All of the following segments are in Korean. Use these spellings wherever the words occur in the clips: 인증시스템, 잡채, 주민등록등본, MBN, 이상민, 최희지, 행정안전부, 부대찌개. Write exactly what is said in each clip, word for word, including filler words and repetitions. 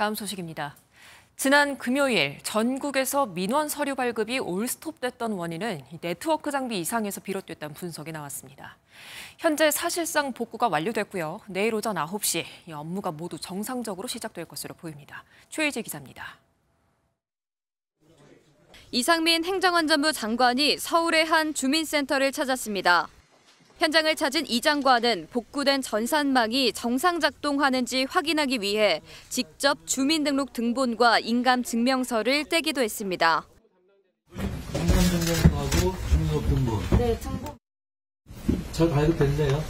다음 소식입니다. 지난 금요일 전국에서 민원 서류 발급이 올스톱됐던 원인은 네트워크 장비 이상에서 비롯됐다는 분석이 나왔습니다. 현재 사실상 복구가 완료됐고요. 내일 오전 아홉 시 이 업무가 모두 정상적으로 시작될 것으로 보입니다. 최희지 기자입니다. 이상민 행정안전부 장관이 서울의 한 주민센터를 찾았습니다. 현장을 찾은 이 장관은 복구된 전산망이 정상 작동하는지 확인하기 위해 직접 주민등록 등본과 인감 증명서를 떼기도 했습니다. 인감 증명서하고 주민등록 등본. 네, 등본. 잘 발급됐네요.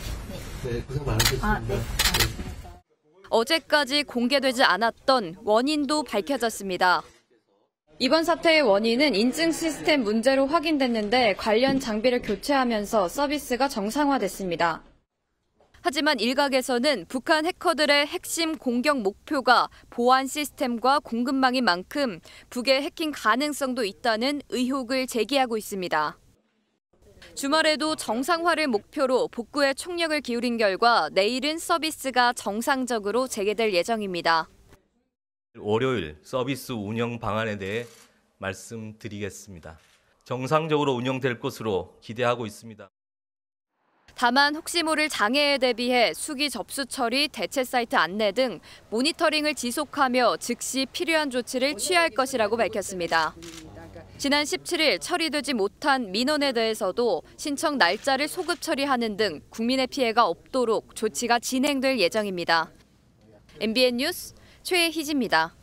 네, 고생 많으셨습니다. 아, 네. 어제까지 공개되지 않았던 원인도 밝혀졌습니다. 이번 사태의 원인은 인증 시스템 문제로 확인됐는데 관련 장비를 교체하면서 서비스가 정상화됐습니다. 하지만 일각에서는 북한 해커들의 핵심 공격 목표가 보안 시스템과 공급망인 만큼 북의 해킹 가능성도 있다는 의혹을 제기하고 있습니다. 주말에도 정상화를 목표로 복구에 총력을 기울인 결과 내일은 서비스가 정상적으로 재개될 예정입니다. 월요일 서비스 운영 방안에 대해 말씀드리겠습니다. 정상적으로 운영될 것으로 기대하고 있습니다. 다만 혹시 모를 장애에 대비해 수기 접수 처리, 대체 사이트 안내 등 모니터링을 지속하며 즉시 필요한 조치를 취할 것이라고 밝혔습니다. 지난 십칠 일 처리되지 못한 민원에 대해서도 신청 날짜를 소급 처리하는 등 국민의 피해가 없도록 조치가 진행될 예정입니다. 엠비엔 뉴스 최희지입니다.